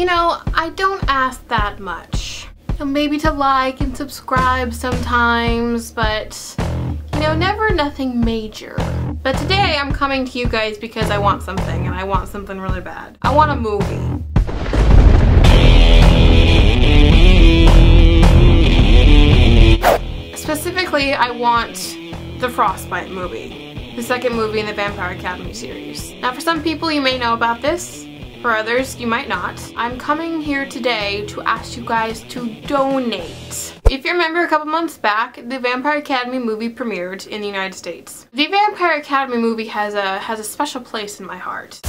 You know, I don't ask that much. And maybe to like and subscribe sometimes, but you know, never nothing major. But today I'm coming to you guys because I want something, and I want something really bad. I want a movie. Specifically, I want the Frostbite movie, the second movie in the Vampire Academy series. Now for some people you may know about this, for others you might not. I'm coming here today to ask you guys to donate. If you remember a couple months back, the Vampire Academy movie premiered in the United States. The Vampire Academy movie has a special place in my heart.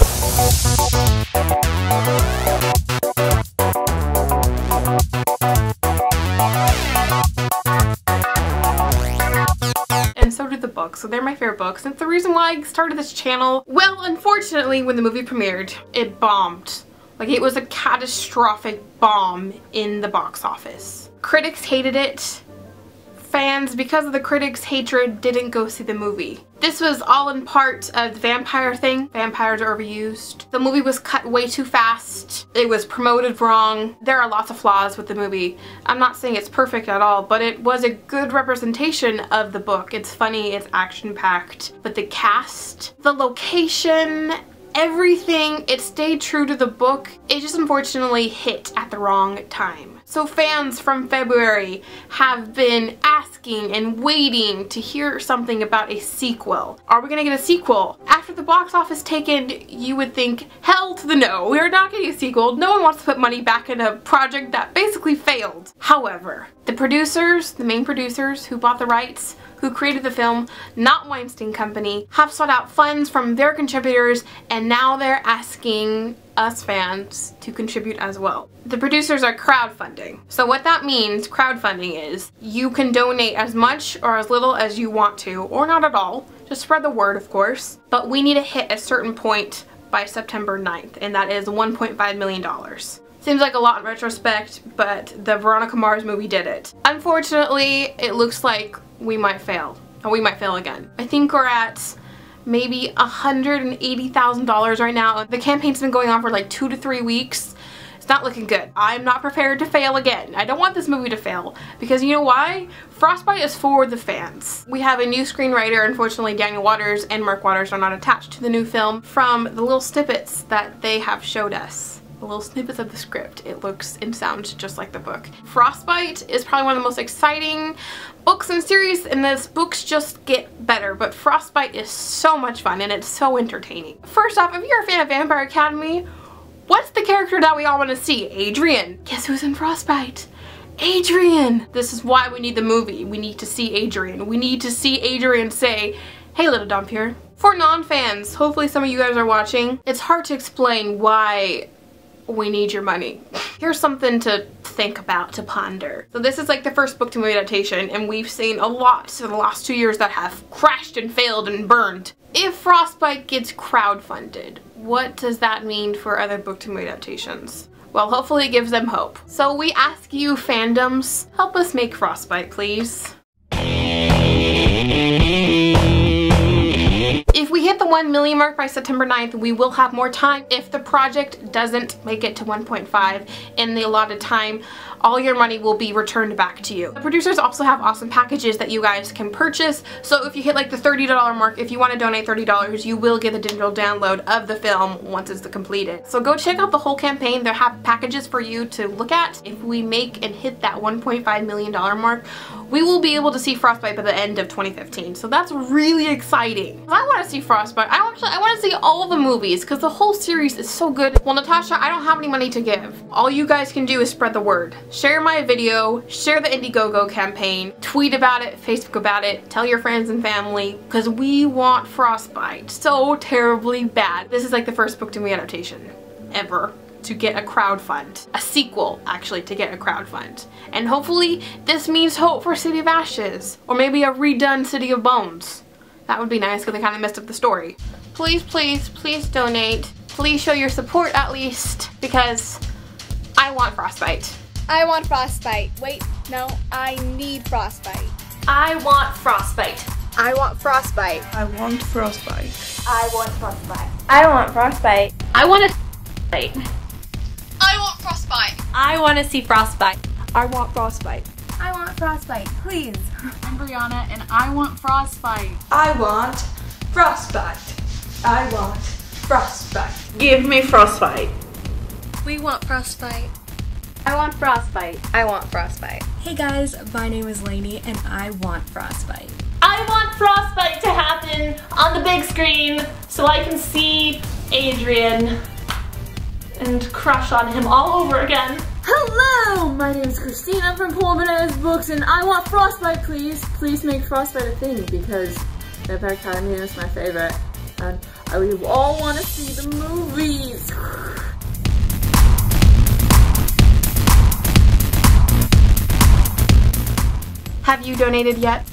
So they're my favorite books, and it's the reason why I started this channel. Well, unfortunately, when the movie premiered, it bombed. Like, it was a catastrophic bomb in the box office. Critics hated it. Fans, because of the critics' hatred, didn't go see the movie. This was all in part of the vampire thing. Vampires are overused. The movie was cut way too fast. It was promoted wrong. There are lots of flaws with the movie. I'm not saying it's perfect at all, but it was a good representation of the book. It's funny, it's action-packed, but the cast, the location, everything, it stayed true to the book. It just unfortunately hit at the wrong time. So fans from February have been asking and waiting to hear something about a sequel. Are we gonna get a sequel? After the box office taken, you would think, hell to the no, we are not getting a sequel. No one wants to put money back in a project that basically failed. However, the producers, the main producers who bought the rights, who created the film, not Weinstein Company, have sought out funds from their contributors, and now they're asking us fans to contribute as well. The producers are crowdfunding. So what that means, crowdfunding is, you can donate as much or as little as you want to, or not at all, just spread the word of course, but we need to hit a certain point by September 9th, and that is $1.5 million. Seems like a lot in retrospect, but the Veronica Mars movie did it. Unfortunately, it looks like we might fail, and we might fail again. I think we're at maybe $180,000 right now. The campaign's been going on for like 2 to 3 weeks. It's not looking good. I'm not prepared to fail again. I don't want this movie to fail, because you know why? Frostbite is for the fans. We have a new screenwriter. Unfortunately, Daniel Waters and Mark Waters are not attached to the new film. From the little snippets that they have showed us, little snippets of the script, it looks and sounds just like the book. Frostbite is probably one of the most exciting books in the series, and these books just get better, but Frostbite is so much fun and it's so entertaining. First off, if you're a fan of Vampire Academy, what's the character that we all want to see? Adrian. Guess who's in Frostbite? Adrian! This is why we need the movie. We need to see Adrian. We need to see Adrian say, hey little vampire. For non-fans, hopefully some of you guys are watching, it's hard to explain why we need your money. Here's something to think about, to ponder. So this is like the first book to movie adaptation, and we've seen a lot in the last 2 years that have crashed and failed and burned. If Frostbite gets crowdfunded, what does that mean for other book to movie adaptations? Well, hopefully it gives them hope. So we ask you, fandoms, help us make Frostbite, please. If we hit the 1 million mark by September 9th, we will have more time. If the project doesn't make it to 1.5 in the allotted time, all your money will be returned back to you. The producers also have awesome packages that you guys can purchase. So if you hit like the $30 mark, if you want to donate $30, you will get the digital download of the film once it's completed. So go check out the whole campaign. They have packages for you to look at. If we make and hit that $1.5 million mark, we will be able to see Frostbite by the end of 2015. So that's really exciting. I want to see Frostbite. I want to see all the movies because the whole series is so good. Well, Natasha, I don't have any money to give. All you guys can do is spread the word. Share my video, share the Indiegogo campaign, tweet about it, Facebook about it, tell your friends and family, because we want Frostbite so terribly bad. This is like the first book to movie adaptation ever to get a crowdfund. A sequel, actually, to get a crowdfund. And hopefully this means hope for City of Ashes, or maybe a redone City of Bones. That would be nice because they kind of messed up the story. Please, please, please donate. Please show your support at least, because I want Frostbite. I want Frostbite. Wait, no, I need Frostbite. I want Frostbite. I want Frostbite. I want Frostbite. I want Frostbite. I want Frostbite. I want a bite. I want Frostbite. I want to see Frostbite. I want Frostbite. I want Frostbite, please. I'm Brianna and I want Frostbite. I want Frostbite. I want Frostbite. Give me Frostbite. We want Frostbite. I want Frostbite. I want Frostbite. Hey guys, my name is Lainey and I want Frostbite. I want Frostbite to happen on the big screen so I can see Adrian and crush on him all over again. Hello, my name is Christina from Paul Banana's Books and I want Frostbite, please. Please make Frostbite a thing because Vampire Academy is my favorite and we all want to see the movies. Have you donated yet?